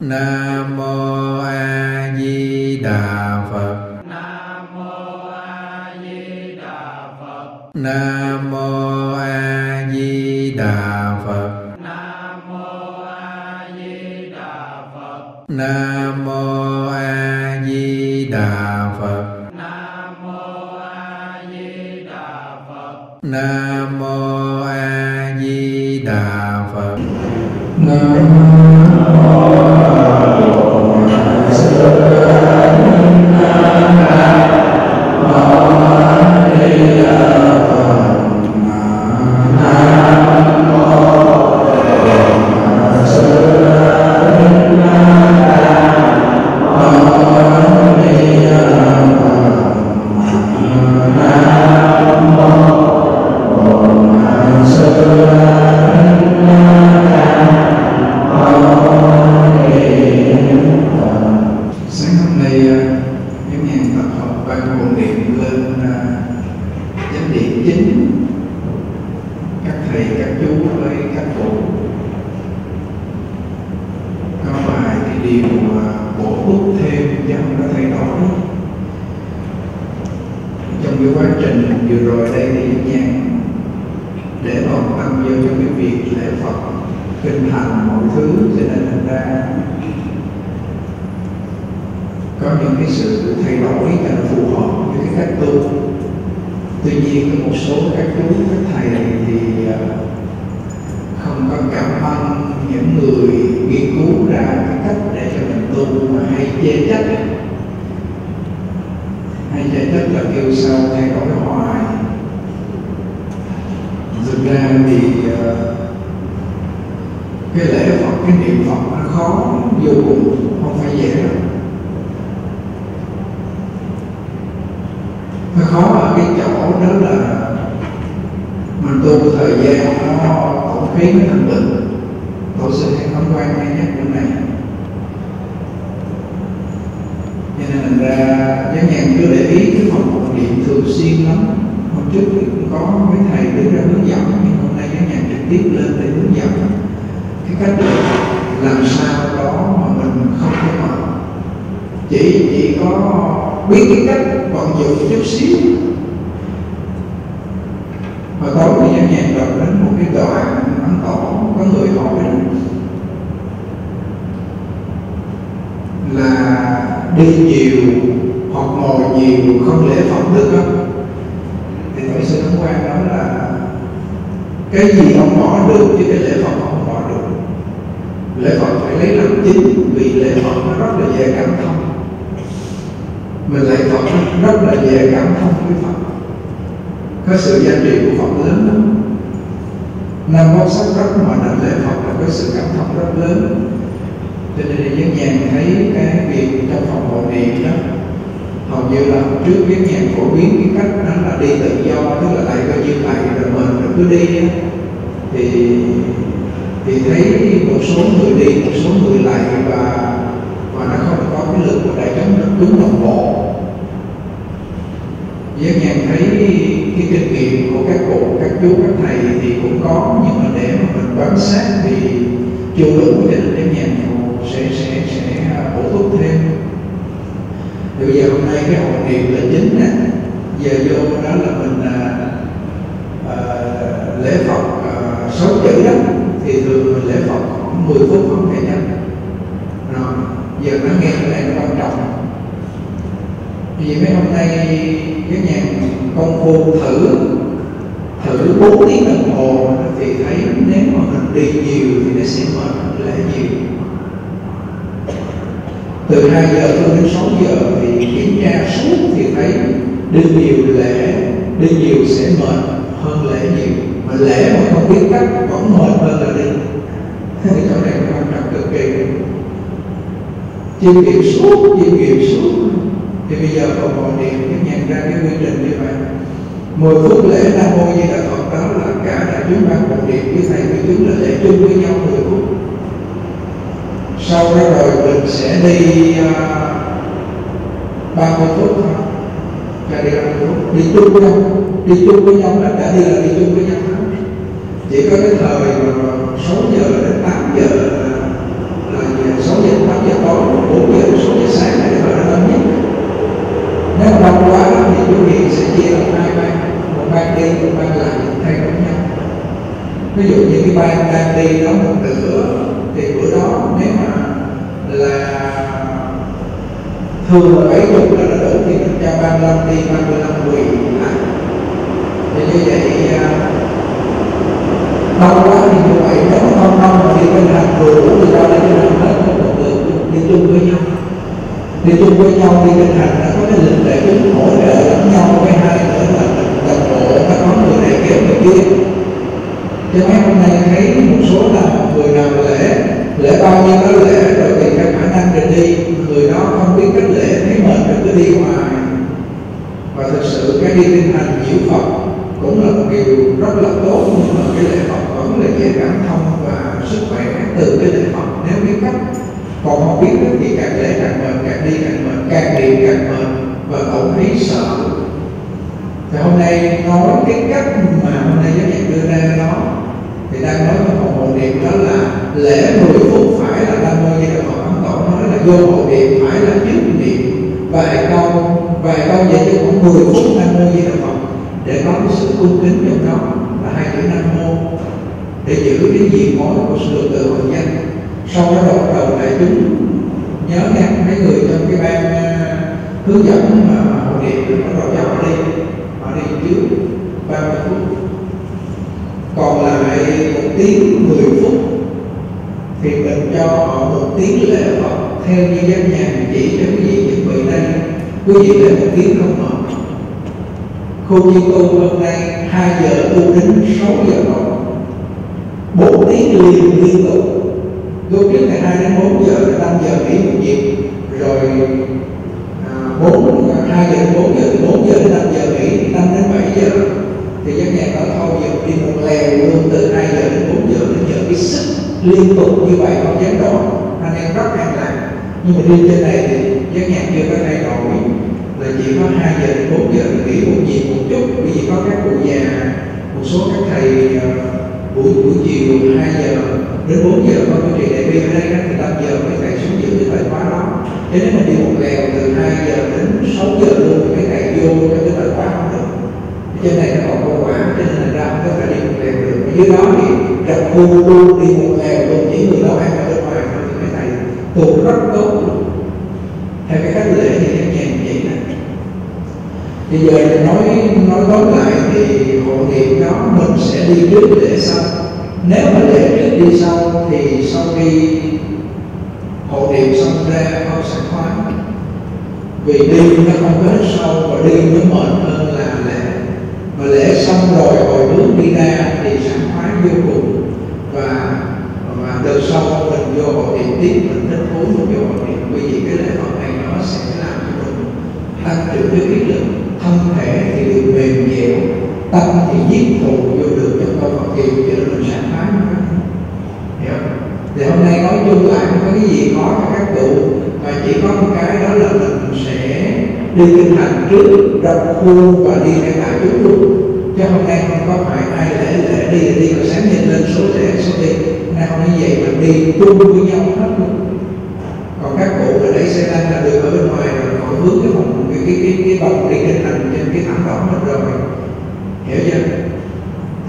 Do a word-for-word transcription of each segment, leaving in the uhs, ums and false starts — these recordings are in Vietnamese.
Nam mô A Di Đà Phật. Nam mô A Di Đà Phật. Nam mô A Di Đà Phật. Nam mô A Di Đà Phật. Nam mô A Di Đà Phật. Nam mô A Di Đà Phật. Nam mô A Di Đà Phật. Chỉ có cái thời mà sáu giờ đến tám giờ là, là sáu giờ đây có một nửa thì bữa đó nếu mà là thường là bảy chục là đủ thì mình cho ba mươi lăm đi, ba mươi lăm quỳ lại. Thì như vậy đông quá thì như vậy, nếu không đông mà đi bên hàng vừa đủ thì đâu đến bên hàng hết một đường đi chung với nhau, đi chung với nhau đi bên hàng nó có cái lịch để chúng hỗ trợ lẫn nhau. Với hai nữa là đồng bộ nó có người này kéo người kia. Cho mấy hôm nay thấy một số là người nào lễ lễ bao nhiêu đó lễ rồi thì các khả năng để đi người đó không biết cách lễ, thấy mệt rồi cứ đi hoài. Và thực sự cái đi tinh hành diễu Phật cũng là một điều rất là tốt, nhưng mà cái lễ Phật vẫn là dễ cảm thông và sức khỏe từ cái lễ Phật nếu biết cách. Còn không biết được thì càng lễ càng mệt, càng đi càng mệt, càng đi càng mệt và cậu thấy sợ. Thì hôm nay nói cái cách mà hôm nay giáo dục đưa ra đó thì đang nói trong một hội niệm, đó là lễ mười phút phải là ba mươi giây đồng hồ ăn cộng, nói là vô hội niệm phải là dứt niệm vài câu, vài câu vậy chứ khoảng mười phút năm mươi giây đồng hồ để có cái sự cung kính trong đó là hai chữ nam mô để giữ cái diện mối của sự tự hồi danh. Sau đó đầu đầu đại chúng nhớ nha, mấy người trong cái ban hướng dẫn mà hội niệm thì nó rồi dọc đi họ đi trước ba mươi phút, còn lại một tiếng mười phút thì mình cho họ một tiếng lễ Phật theo như Giác Nhàn chỉ cho quý vị chuẩn bị đây. Quý vị lễ một tiếng không mệt. Khu chi tu hôm nay hai giờ tu đến sáu giờ đồng, bốn tiếng liền liên tục. Lúc trước ngày hai đến bốn giờ, năm giờ nghỉ một nhịp, rồi hai giờ đến bốn giờ, bốn giờ đến năm giờ nghỉ, năm đến bảy giờ. Thì Giác Nhàn nói thôi giờ đi một lèo luôn từ hai giờ đến bốn giờ, đến giờ cái sức liên tục như vậy không dám đó, anh em rất an lạc. Nhưng mà đi trên này thì Giác Nhàn chưa có thay đổi, là chỉ có hai giờ đến bốn giờ nghỉ một nhịp một chút. Bởi vì có các cụ già, một số các thầy buổi buổi chiều hai giờ đến bốn giờ có cái chuyện đại bi ở đây thì năm giờ mấy thầy xuống dự cái thời khóa đó. Cho nên mình đi một lèo từ hai giờ đến sáu giờ luôn thì mấy thầy vô trong cái thời khóa không được. Trên này nó còn có quả, trên này ra không có phải đi một lèo được. Dưới đó thì trong khu tu đi một lèo luôn, chỉ người đó ăn ở bên ngoài thôi thì mấy thầy tu rất tốt. Theo cái cách lễ thì em nhàn vậy nè. Thì giờ nói nói tóm lại thì hội niệm đó mình sẽ đi trước lễ sau. Nếu mà lễ trước đi sau thì sau khi hội niệm xong ra không sẽ khoái, vì đi nó không có hết sâu và đi nó mệt hơn là lễ. Mà lễ xong rồi hồi bước đi ra thì sảng khoái vô cùng, và và từ sau mình vô hội niệm tiếp, mình thích thú mình vô hội niệm. Bởi vì cái lễ hội này nó sẽ làm cho mình tăng trưởng cái ý lực, thân thể thì được mềm dẻo, tâm thì giết thù vô được cho con Phật kiều, cho nên mình sảng khoái. Hiểu không? Thì hôm nay nói chung lại không có cái gì khó cho các cụ, mà chỉ có một cái đó là mình sẽ đi kinh hành trước trong khu và đi theo đại chúng luôn. Chứ hôm nay không có phải ai lễ lễ đi đi và sáng nhìn lên số lễ số đi. Nào như vậy mình đi chung với nhau hết luôn. Còn các cụ ở đây sẽ đang là đường ở bên ngoài rồi, họ hướng cái phòng cái cái cái vòng đi kinh hành trên cái thảm đỏ hết rồi. Hiểu chưa?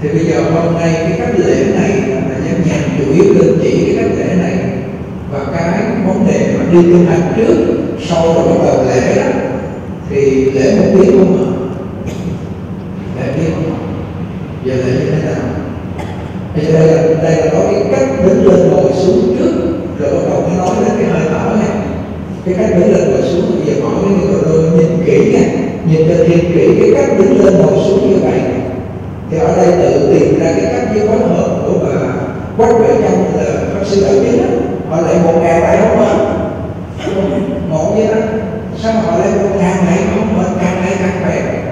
Thì bây giờ hôm nay cái cách lễ này là Giác Nhàn chủ yếu lên chỉ cái cách lễ này, và cái vấn đề mà đi kinh hành trước sau đó bắt đầu lễ đó thì lễ một tiếng không ạ? Lễ tiếng không ạ? Giờ lễ như thế nào? Bây giờ đây là, đây là có cái cách đứng lên ngồi xuống trước rồi bắt đầu mới nói đến cái hơi thở này. Cái cách đứng lên ngồi xuống thì giờ hỏi với người đôi nhìn kỹ nha, nhìn cho thiệt kỹ cái cách đứng lên ngồi xuống như vậy. Thì ở đây tự tìm ra cái cách với khối hợp của bà Quách Huệ Chân là bác sĩ ở dưới đó. Họ lại một ngàn lại không mệt. Một với đó. Sao họ lại một ngàn này không mệt, càng này càng khỏe.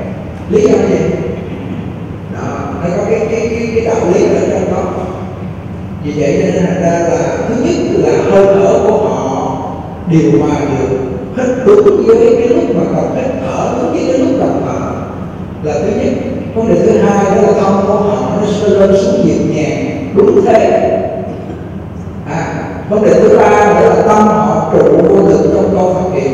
Lý do gì? Đó, nó có cái, cái, cái, cái đạo lý ở trong đó. Vì vậy cho nên thành ra là thứ nhất là hơi thở của họ điều hòa được. Hít đúng với cái lúc mà còn hít thở, đúng với cái lúc còn thở là thứ nhất. Vấn đề thứ hai đó là thông của họ nó sẽ lên xuống nhịp nhàng đúng thế. À, vấn đề thứ ba là tâm họ trụ vô lực trong câu Phật kiều.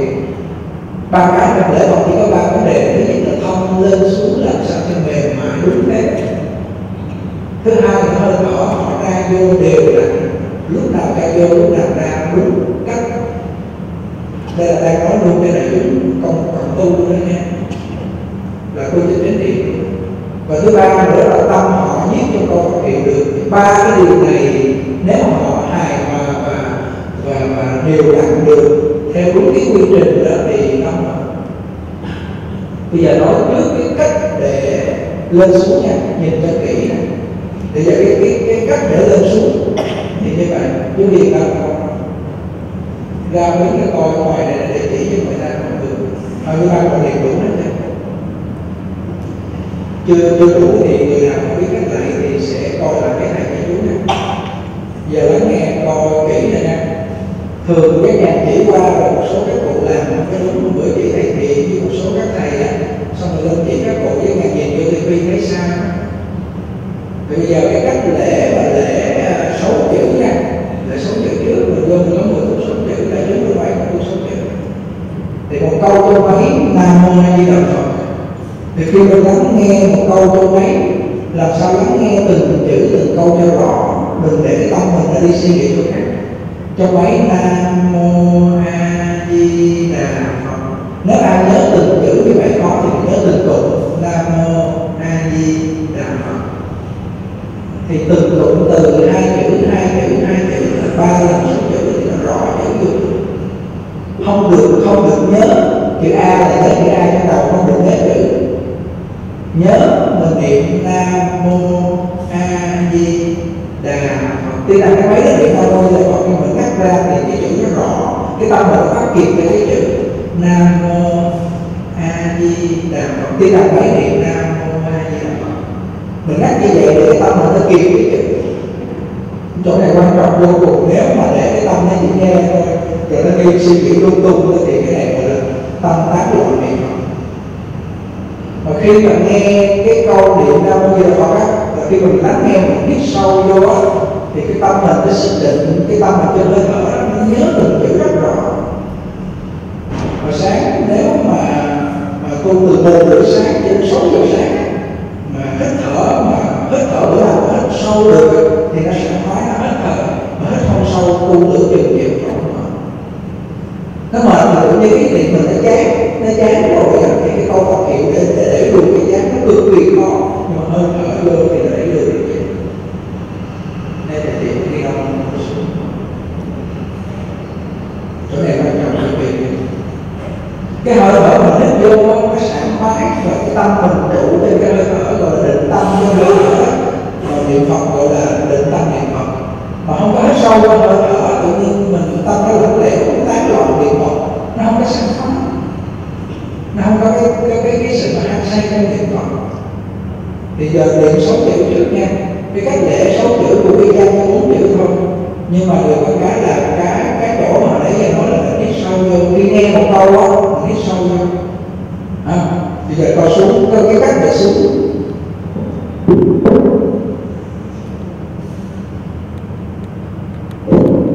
Ba cái trong lễ Phật chỉ có ba vấn đề. Thứ nhất là thông lên xuống làm sao cho mềm mại đúng thế. Thứ hai là hơi thở họ ra vô đều đúng cách. Đây là đang nói luôn cái đại chúng cộng cộng tu nữa nha, là quy trình chánh niệm. Và thứ ba nữa là tâm họ giết cho con thực hiện được ba cái điều này, nếu mà họ hài hòa và và và đều đặn được theo đúng cái quy trình đó thì nó. Bây giờ nói trước cái cách để lên xuống nha, nhìn cho kỹ này. Để cho cái, cái, cái cách để lên xuống thì như vậy, chứ việc là ra mấy cái coi ngoài này để chỉ cho người ta còn được, hai mươi ba con liền đủ hết nha. Chưa chưa đủ thì người nào không biết cách này thì sẽ coi là cái này cái chú này. Giờ lắng nghe coi kỹ này nha. Thường các nhà chỉ qua là một số các cụ làm một cái lúc bữa chỉ thầy thiền với một số các thầy á, xong rồi lên chỉ các cụ với ngài nhìn vô ti vi thấy xa. Thì bây giờ cái cách lễ và lễ sáu chữ nha, lễ sáu chữ trước mình vô mình có mười phút sáu chữ, lễ trước mình phải một phút sáu chữ. Thì một câu tôi mấy Nam Mô A Di Đà Phật. Thì khi mình lắng nghe một câu tôi mấy, làm sao lắng nghe từng chữ từng câu cho rõ, đừng để tâm mình đã đi suy nghĩ chỗ khác. Cho mấy Nam Mô A Di Đà Phật. Nếu ai nhớ từng chữ như vậy có thì nhớ từng tụng Nam Mô A Di Đà Phật. Thì từng tụng từ hai chữ hai chữ hai chữ là ba lần sáu chữ thì nó rõ chữ chữ. Không được không được nhớ chữ A là nhớ chữ A trong đầu, không được nhớ chữ. Nhớ mình niệm Nam Mô A Di Đà Phật. Tuy là cái mấy đó niệm thôi thôi rồi còn mình cắt ra thì cái chữ nó rõ, cái tâm mình phát kịp cho cái chữ Nam Mô A Di Đà Phật. Tuy là mấy niệm Nam Mô A Di Đà Phật mình cắt như vậy để tâm mình nó kịp cái chữ. Chỗ này quan trọng vô cùng. Nếu mà để cái tâm nó chỉ nghe thôi rồi nó đi suy nghĩ lung tung thì cái này gọi là tâm tán loạn niệm. Và khi mà nghe cái câu niệm Nam Mô A Di Đà Phật á, và khi mình lắng nghe một ít sâu vô á, thì cái tâm mình nó xác định, cái tâm mình cho hơi thở nó nhớ từng chữ rất rõ. Và sáng nếu mà mà cô từ một buổi sáng đến sáu giờ sáng mà hít thở mà hít thở bữa nào hít sâu được thì nó sẽ nói là hít thở, mà hít không sâu cô tưởng chừng chịu không mệt. Nó mệt mà cũng như cái niệm mình nó chán, nó chán rồi thì cái câu Phật hiệu để để được cái chán nó cực kỳ khó, nhưng mà hơi thở vô thì nó để được. Đây là điểm khi ông không xuống. Chỗ này quan trọng cực kỳ. Cái hơi thở mình hít vô nó sảng khoái và cái tâm mình đủ trên cái hơi thở gọi là định tâm vô hơi thở, mà niệm Phật gọi là định tâm niệm Phật. Mà không có hít sâu vô hơi thở tự nhiên mình tâm nó lỏng lẻo, nó tán loạn niệm Phật, nó không có sảng khoái. Nó không có cái, cái, cái, cái sự mà ham say trong niệm Phật. Thì giờ niệm sáu chữ trước nha. Cái cách để sáu chữ của cái danh có bốn chữ thôi. Nhưng mà được một cái là cái, cái chỗ mà nãy giờ nói là mình hít sâu vô. Khi nghe một câu á, mình hít sâu vô à, thì giờ coi xuống, coi cái cách để xuống.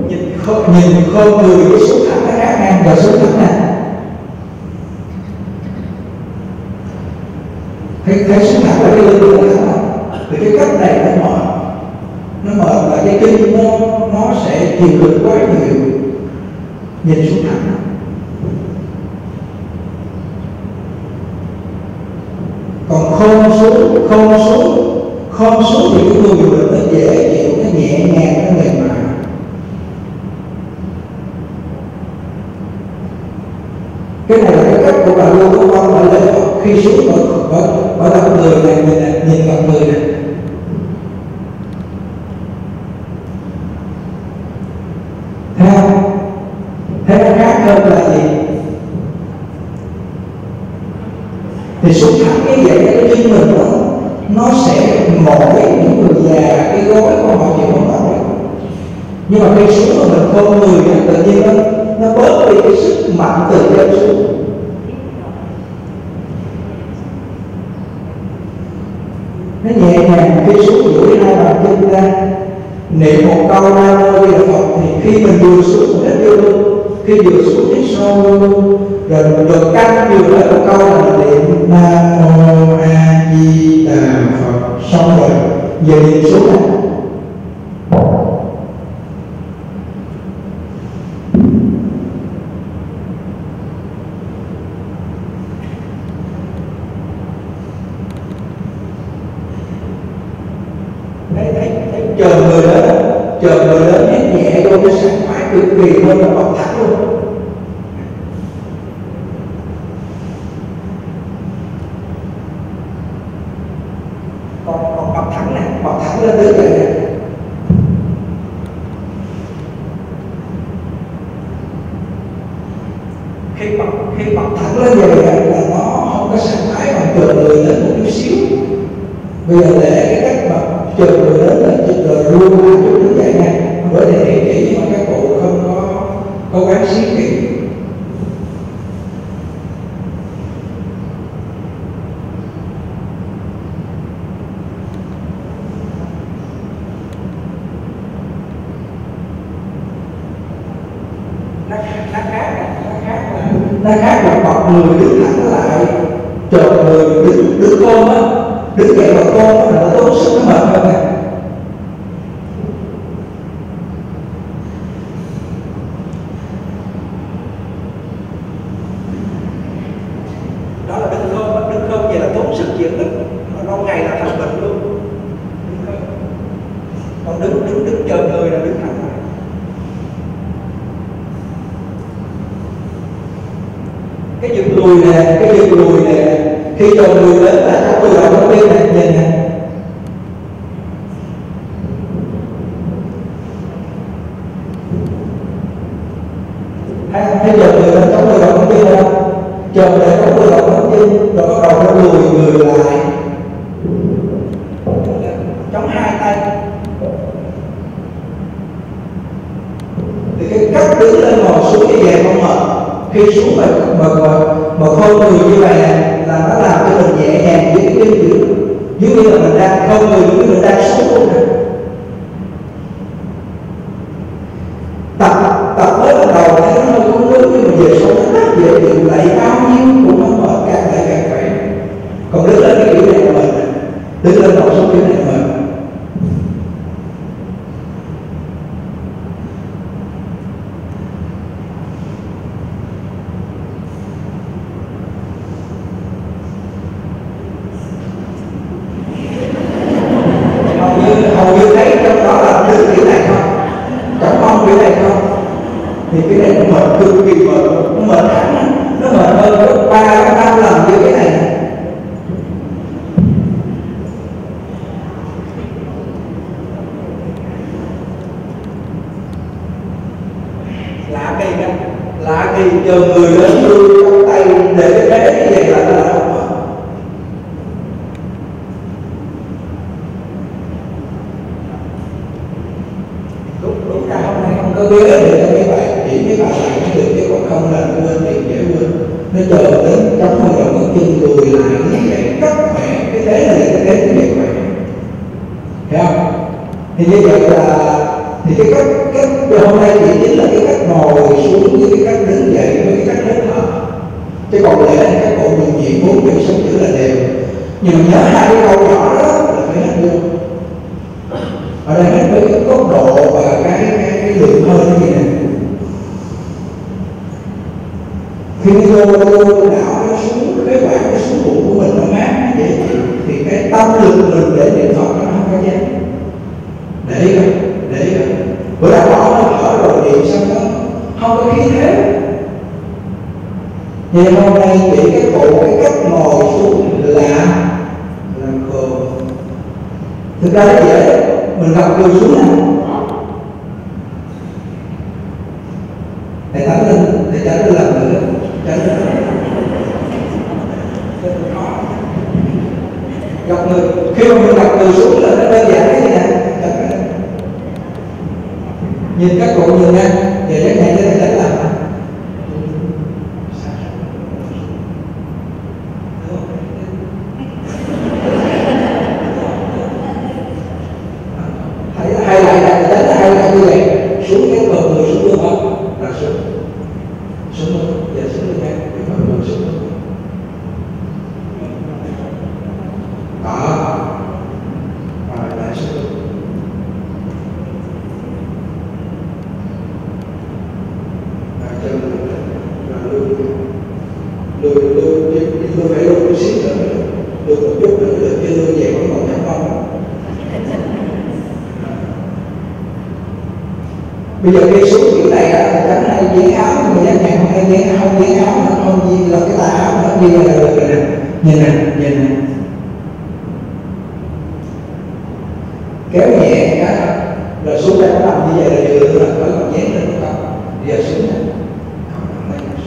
Nhìn khôn, nhìn khôn người cái xuống thẳng nó khác ngang và xuống thẳng nè. Thấy, thấy xuống thẳng là cái lưng của nó thẳng. Thì cái cách này nó mở, nó mở và cái kinh nó, nó sẽ chịu được quá nhiều. Nhìn xuống thẳng. Còn không xuống, không xuống, không xuống thì cái người mình nó dễ chịu, nó nhẹ nhàng, nó mềm mại. Cái này là cái cách của bà Lô Cô Con ở đây. Khi xuống mở, mở, mở đặt người này, mình này, nhìn vào người này. Thế khác hơn là gì? Thì xuống thẳng như vậy cái chân mình đó, nó sẽ mỏi những người già, cái gối của họ chịu không nổi. Nhưng mà khi xuống mà mình không người này, tự nhiên nó, nó bớt đi cái sức mạnh từ trên xuống. Nó nhẹ nhàng khi xuống duỗi hai bàn chân ra, niệm một câu Nam Mô Di Đà Phật thì khi mình vừa xuống mình hít vô, khi vừa xuống hít sâu rồi mình vừa căng vừa lại một câu là niệm Nam Mô A Di Đà Phật xong rồi về niệm xuống này. Khi mặt, khi mặt thẳng nó về là nó không có sang thái mà chừa người đến một chút xíu. Bây giờ để cái cách mặt chừa người đến là chừa người luôn là chút đứng dậy nha. Bởi để địa chỉ mà các cụ không có cố gắng siết kỹ. Nó khác là bọc người đứng thẳng lại, chờ người đứng đứng côn á, đứng dậy vào côn là nó tốn sức nó mệt hơn nè. Đó là đứng côn, đứng côn vậy là tốn sức chịu đựng, lâu ngày là thành bệnh luôn. Đứng còn đứng đứng đứng chờ người là đứng thẳng. Cái việc lùi nè, cái việc lùi nè, khi chồng lùi đến là các tôi lại không biết nè, nhìn nè. Thấy chồng lùi đến các tôi lại không biết đâu, chồng lại các tôi lại không biết, rồi bắt đầu nó lùi người lại, chống hai tay. Thì cái cách đứng lên ngồi xuống như vậy không mệt. Khi xuống mà mà mà khôn người như vậy là nó làm cho mình nhẹ nhàng với cái kiểu giống như là mình đang khôn người như mình đang sống luôn này. Tập tập mới bắt đầu thấy nó hơi không nước nhưng mà về sống nó rất dễ chịu, lại bao nhiêu cũng không mệt, càng ngày càng khỏe. Còn đứng lên cái kiểu này là mệt, đứng lên đầu sống kiểu này là mệt. Bây giờ cái số kiểu này là tránh hay giấy áo, người dân này không hay giấy áo, không giấy áo, không gì là cái tà áo, nó như là được rồi nè, nhìn nè, nhìn nè. Kéo nhẹ cái rồi xuống đây nó nằm như vậy là vừa là có còn dán lên không? Giờ xuống nè, không nằm đây,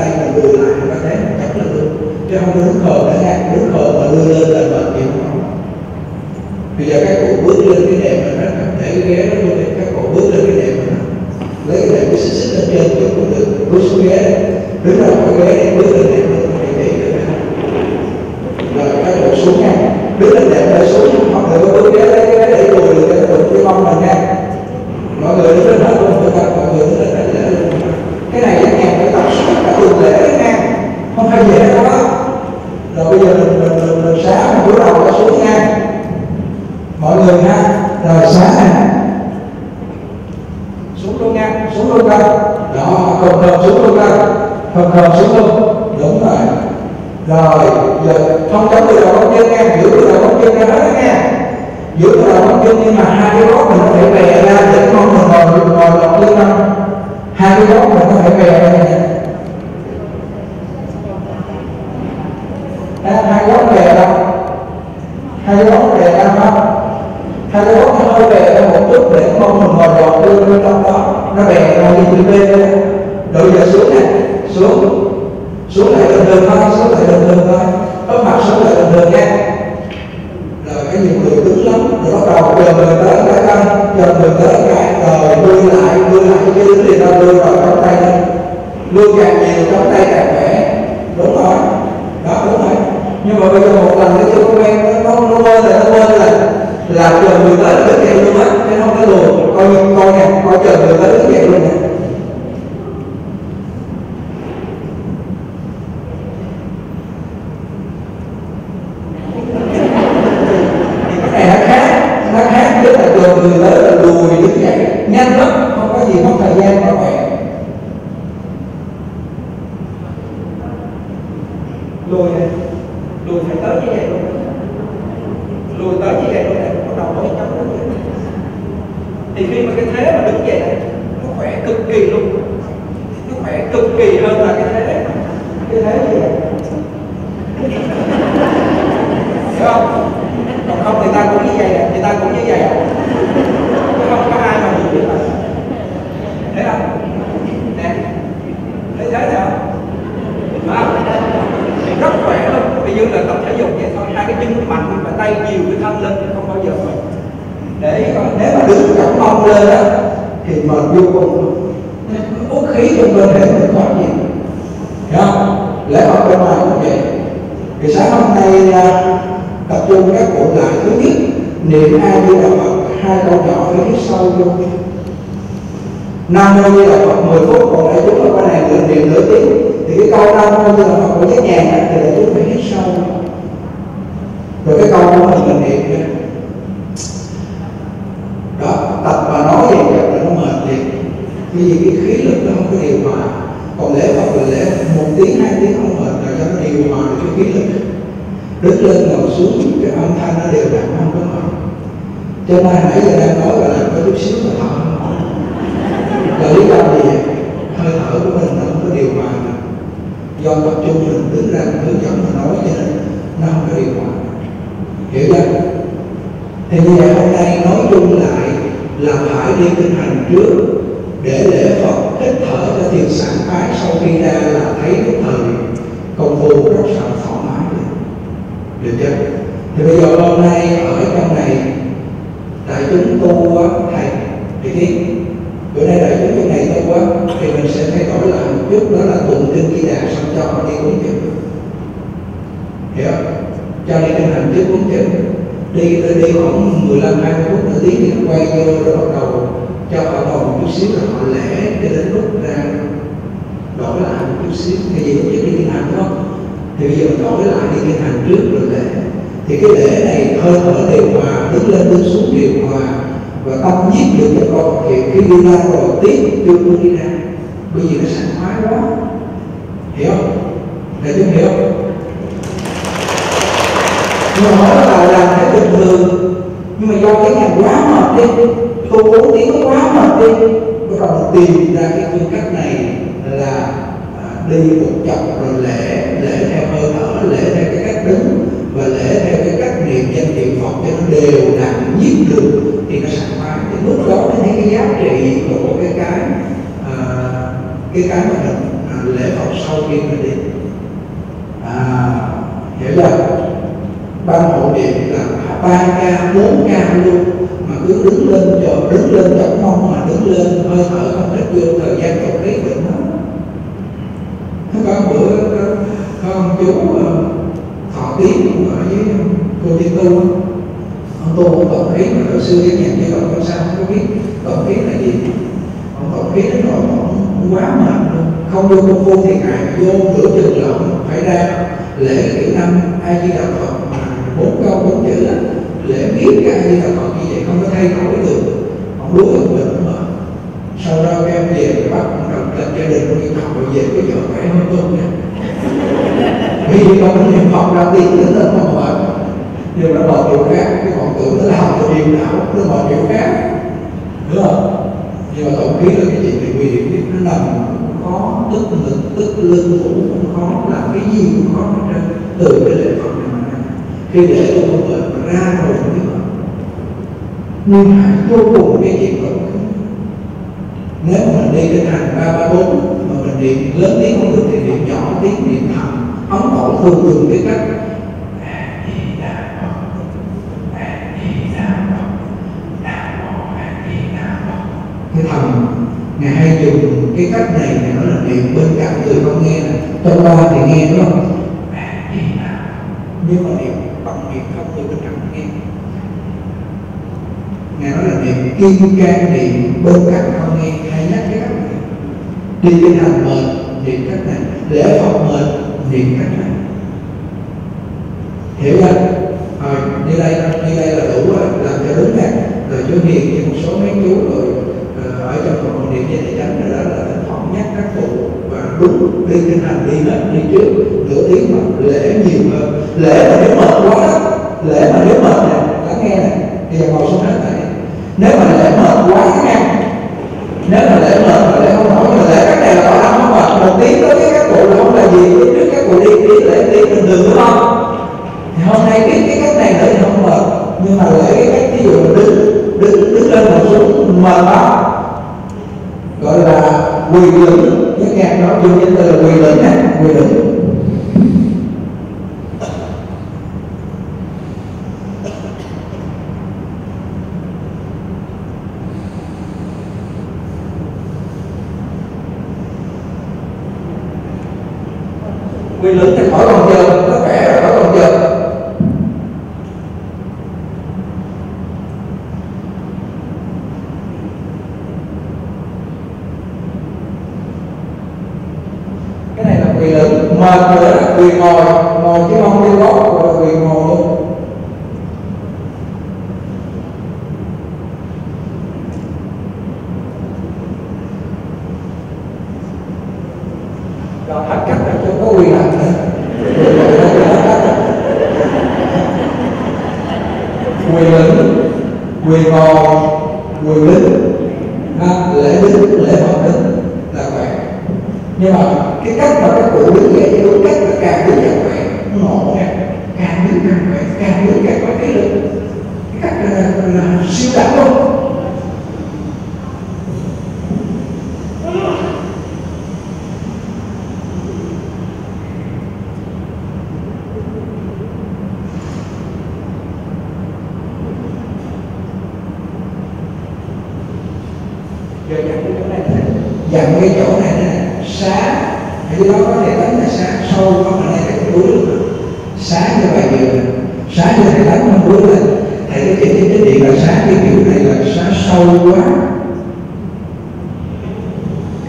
tay là lừa lại và thế một cách là được, chứ không đứng khờ nó khác, đứng khờ mà đưa lên là bệnh thì không. Bây giờ các cụ bước lên cái đệm mà nó để cái ghế nó vô đệm, các cụ bước lên cái đệm mà nó lấy cái đệm cái xích xích lên trên cho cụ được bước xuống ghế đấy, đứng đầu cái ghế để bước lên đệm được thì kỹ được rồi các cụ xuống nha, đứng lên đệm để xuống hoặc là có bước ghế lấy cái ghế để ngồi được các cụ cái mông mình nha, mọi người đứng lên hết luôn, tôi gặp mọi người đứng lên hết để lên. Cái này Giác Nhàn phải tập suốt cả tuần lễ đấy nha, không phải dễ đâu đó. Rồi bây giờ mình mình mình, mình sáng mình cúi đầu nó xuống nha mọi người ha, rồi sáng nè xuống luôn nha, xuống luôn đâu đó, không không xuống luôn đâu, không không xuống luôn, đúng rồi. Rồi giờ không chống từ đầu con chân nha, giữ từ đầu con chân ra hết đó nha, giữ từ đầu con chân, nhưng mà hai cái gót mình có thể bè ra để con mình ngồi ngồi đọc lên đâu. Hai cái gót mình có thể bè ra nha. Hai gót bè đâu, hai gót bè ra không, hai gót nó hơi bè ra một chút để con mình ngồi đọc lên trong đó, nó bè ra đi từ bên đây. Rồi giờ xuống này, xuống, xuống lại đường đường thôi, xuống lại đường đường thôi, có mặt xuống lại đường đường nha. Rồi cái nhiều người đứng lắm, rồi bắt đầu chờ người tới cái tay, chờ người tới cái, rồi đưa lại, đưa lại cái đứng liền ra, đưa vào trong tay lên, đưa càng nhiều trong tay càng khỏe, đúng rồi, đó đúng rồi. Nhưng mà bây giờ một lần cái thói quen nó nó quên rồi, nó quên rồi, là chờ người tới đứng dậy luôn á, cái nó cái luồng, coi coi nè, coi chờ người tới đứng dậy luôn nè. Cái cái mà mình à, dự lễ Phật sau khi người đi. À, hiểu giờ ban hộ niệm là ba ca bốn ca luôn, mà cứ đứng lên chờ đứng lên chẳng mong, mà đứng lên hơi thở không hết vô thời gian còn lý định lắm. Có bữa con chú Thọ Tiến ở với cô Tiên Tu, ông Tu cũng Tổng Khí mà hồi xưa cái nhà kia còn con sao không có biết Tổng Khí là gì. Ông Tổng Khí nó nổi quá mạnh luôn, không vô công phu thì ngại, vô nửa chừng là phải ra lễ kỹ năm A Di Đà Phật bốn câu bốn chữ là lễ biết cái A Di Đà Phật như vậy, không có thay đổi được. Ông đối tượng mình mà sau đó em về bắt đồng tình gia đình nguyên thọ về cái vợ phải hơn tốt nè, vì con niệm Phật ra tiền đến lên không mệt, nhưng nó mệt điều khác, cái còn tưởng nó làm cho điên đảo, nó mệt điều khác, đúng không? Nhưng mà Tổng Khí là cái chuyện bị nguy hiểm, nó nằm cũng khó, tức ngực, tức lưng cũng cũng khó, làm cái gì cũng khó hết trơn, từ cái lễ Phật này mà khi để tôi không mệt mà ra rồi cũng mệt, nhưng hại vô cùng cái chuyện đó. Nếu mình đi trên hành ba ba bốn mà mình điện lớn tiếng không được thì điện nhỏ tiếng, điện thầm ống ổn thường thường cái cách A Di Đà Phật, A Di Đà Phật, Nam Mô A Di Đà Phật. Cái thầm ngài hay dùng cái cách này, ngài nói là điện bên cạnh người con nghe này, trong ba thì nghe đúng không, A Di Đà Phật, nhưng mà điện bằng điện không người bên cạnh nghe. Ngài nói là niệm kim cang niệm bên cạnh không nghe, hay nhắc cái cách này. Đi trên hành mệt niệm cách này, lễ Phật mệt niệm cách này, hiểu không? Rồi như đây như đây là đủ rồi, làm cho đúng nè. Rồi chú Hiền như một số mấy chú rồi ở trong phòng niệm trên thị trấn rồi đó là thỉnh nhắc các cụ và đúng đi trên hành đi lên đi trước nửa tiếng mà lễ nhiều hơn. Lễ mà nếu mệt quá đó, lễ mà nếu mệt nè, lắng nghe nè, thì ngồi xuống hết này. Nếu mà lễ mệt quá nha, nếu mà lễ mệt mà lễ không nổi, lễ các này là không không mệt một tiếng đối với các cụ là không là gì, lúc trước các cụ đi đi lễ đi từ từ đúng không? Thì hôm nay cái cái cách này lễ không mệt, nhưng mà lễ cái cách ví dụ đứng đứng đứng lên một xuống mệt lắm, gọi là quỳ lững, cái ngàn đó dùng danh từ là quỳ lững nè, quỳ lững. Quy lực thì khỏi còn chờ, nó khỏe rồi khỏi còn chờ. Cái này là quy lực, mệt rồi là quy ngồi, ngồi chứ không đi gót gọi là quy ngồi luôn. Còn hạt cách là không có quy lực. Quỳ ngồi, quỳ lính, lễ lính, lễ Phật lính là khỏe. Nhưng mà cái cách mà các cụ đứng dậy với đúng cách là càng đứng càng khỏe, ngộ nè, càng đứng càng khỏe, càng đứng càng có cái lực. Cái cách là, là, là siêu đẳng luôn. Dặn cái chỗ này nè, xá, ở dưới đó có thể đánh là xá, sâu có thể đánh là đuối luôn. Xá như vậy nhiều nè, xá như thầy đánh không đuối lên. Thầy có thể cái điện là xá, cái kiểu này là xá sâu quá.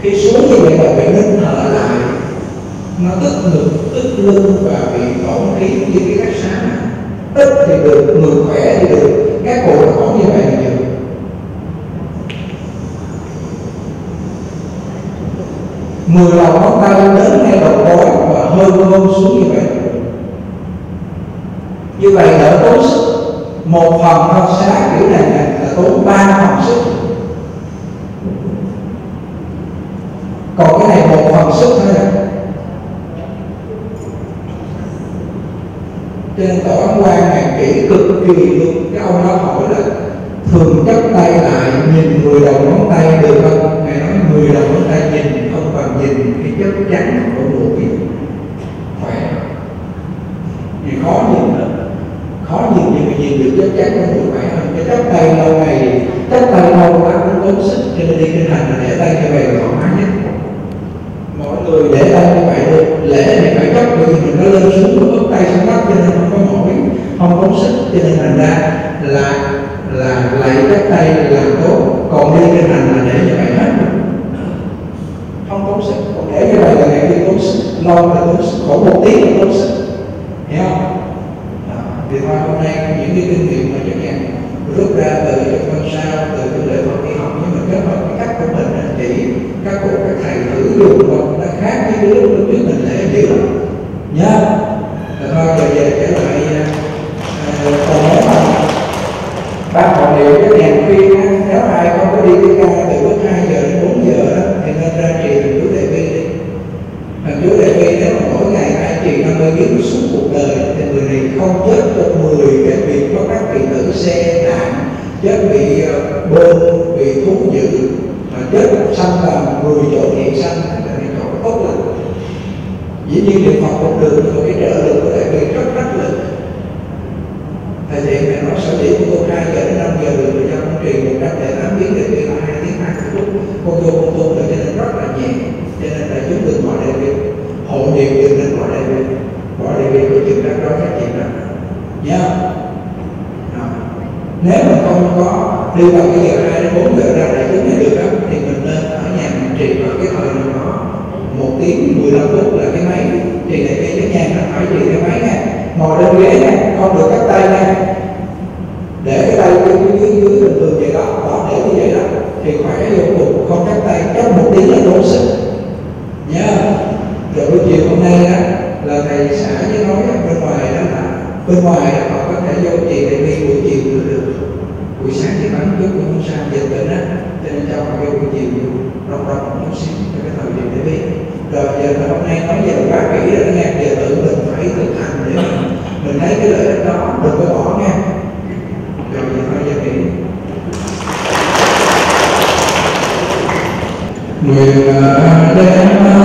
Khi xuống như vậy là phải nín thở lại, nó tức ngực, tức lưng và bị tổn khí như cái cách xá này. Tức thì được, ngực khỏe thì được, các cụ nó không như vậy là nhiều. Mười lòng ngón tay đến ngay đầu gối và hơi ngôn xuống như vậy. Như vậy đỡ tốn sức. Một phần thao xá kiểu này là tốn ba phần sức. Còn cái này một phần sức thôi nè. Trên tổ ấm quan này kỹ cực kỳ luôn. Cái ông đó hỏi là thường chấp tay lại nhìn mười đầu ngón tay được không? Ngài nói mười đầu ngón tay nhìn không bằng nhìn cái chất chắn của đồ vị khỏe. Vì khó nhìn lắm, khó nhìn những cái gì được chất chắn của đồ khỏe hơn. Cái tóc tay lâu này, tóc tay lâu quá cũng tốn sức cho nên đi kinh hành là để tay cho bạn thoải mái nhất. Mọi người để tay như vậy được, lễ này phải chấp được thì nó lên xuống nó ướt tay xuống tóc cho nên không có mỏi, không tốn sức cho nên thành ra là là lại các tay làm tốt, còn đi kinh hành là để cho bạn hết. Không tốn sức, còn để cho bạn là ngày kia tốn sức, lo là tốn sức, khổ một tiếng là tốn sức. Hiểu không? Đó. Vì thôi hôm nay những cái kinh nghiệm mà Giác Nhàn rút ra từ những con sao, từ những lời Phật đi học, nhưng mình kết hợp cái cách của mình là chỉ các cụ các thầy thử dùng hoặc nó khác với cái lúc trước mình để hiểu lắm. Nhớ. Rồi thôi giờ về trở lại còn nói mà bác họ đều Giác Nhàn khuyên á, nếu ai không có đi cái ca từ lúc hai giờ đến bốn giờ đó thì nên ra trì Thần chú Đại Bi đi. Thần chú Đại Bi nếu mà mỗi ngày ai trì năm mươi kiếp suốt cuộc đời thì người này không chết trong mười cái việc có các kỳ tử xe nạn, chết bị bơm, bị thú dữ, mà chết sanh vào mười chỗ hiện sanh là cái chỗ tốt lắm. Dĩ nhiên niệm Phật một đường rồi cái trợ lực của Đại Bi rất rất lực. Thầy thiện này nói sở dĩ của cô hai giờ đến năm giờ được cho con truyền một trăm lẻ tám tiếng để truyền hai tiếng hai phút con vô con tu được cho nên rất là nhẹ, cho nên là chúng đừng bỏ Đại Bi, hộ niệm đừng nên bỏ Đại Bi, bỏ Đại Bi của trường đắc đó phát triển đó nhớ. Nếu mà không có đi vào cái giờ hai đến bốn giờ ra đại chúng này được đó thì mình nên ở nhà mình truyền vào cái thời nào đó một tiếng mười lăm phút là cái máy truyền Đại Bi cho nhà nó phải truyền cái máy này. Ngồi lên ghế này, không được cắt tay này, để cái tay dưới dưới dưới bình thường vậy đó, đó để như vậy đó thì khỏe vô cùng, không cắt tay, cắt một tiếng là tốn sức nhớ. Rồi buổi chiều hôm nay đó là thầy xã với nói bên ngoài đó là bên ngoài là họ có thể vô chị để đi buổi chiều được được, buổi sáng thì bán chút cũng không sao, dịch bệnh á cho nên cho họ vô buổi chiều rong rong một chút xíu cho cái thời điểm để đi. Rồi giờ mà hôm nay nói về bác kỹ rồi đó nghe, giờ tự mình phải thực hành để mình, mình thấy cái lợi ích đó, đừng có bỏ nghe. Rồi giờ nói về kỹ. Nguyện đem